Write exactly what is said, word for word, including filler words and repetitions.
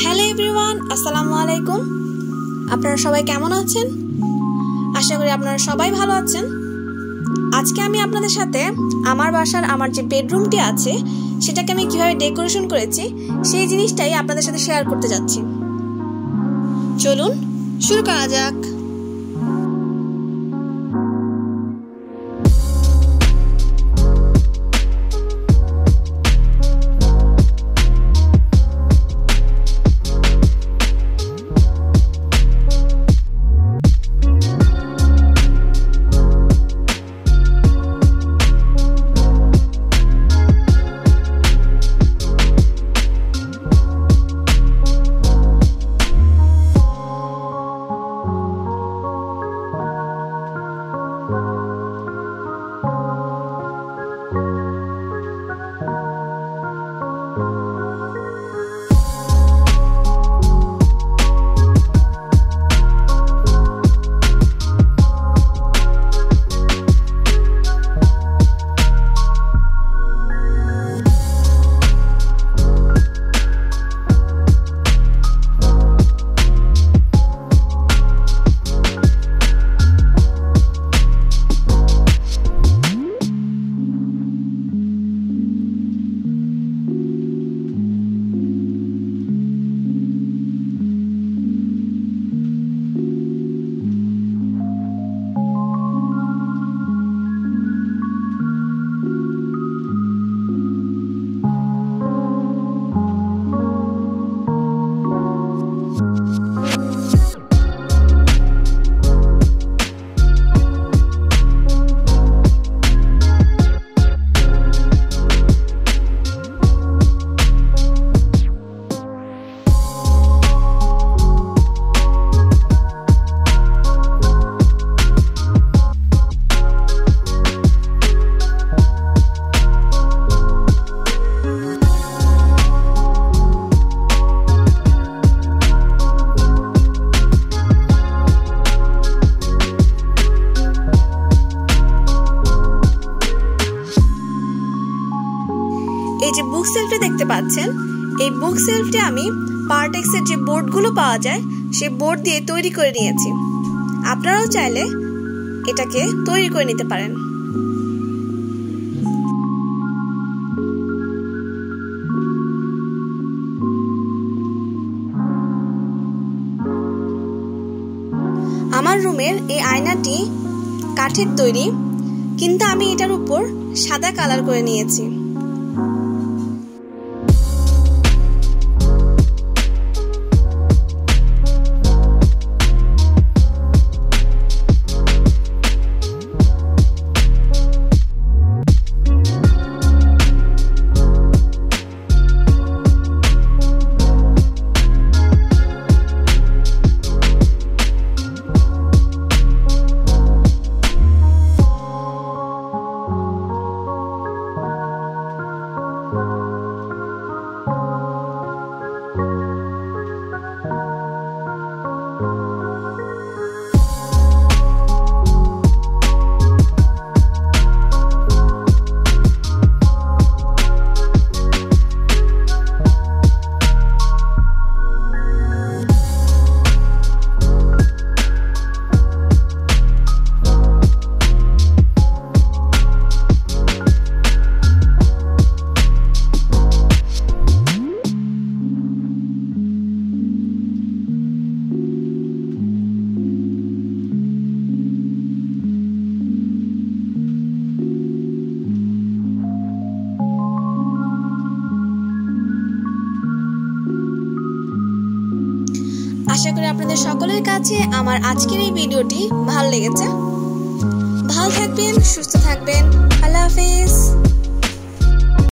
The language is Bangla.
হ্যালো এভরিওয়ান, আসসালামু আলাইকুম। আপনারা সবাই কেমন আছেন? আশা করি আপনারা সবাই ভালো আছেন। আজকে আমি আপনাদের সাথে আমার বাসার আমার যে বেডরুমটি আছে সেটাকে আমি কীভাবে ডেকোরেশন করেছি সেই জিনিসটাই আপনাদের সাথে শেয়ার করতে যাচ্ছি। চলুন শুরু করা যাক। এই যে বুক সেলফটি দেখতে পাচ্ছেন, এই বুক সেলফটি আমি পার্টেক্সের যে বোর্ডগুলো পাওয়া যায় সেই বোর্ড দিয়ে তৈরি করে নিয়েছি। আপনারাও চাইলে এটাকে তৈরি করে নিতে পারেন। আমার রুমের এই আয়নাটি কাঠের তৈরি, কিন্তু আমি এটার উপর সাদা কালার করে নিয়েছি। আশা করি আপনাদের সকলের কাছে আমার আজকের এই ভিডিওটি ভালো লেগেছে। ভালো থাকবেন, সুস্থ থাকবেন। আল্লাহ হাফেজ।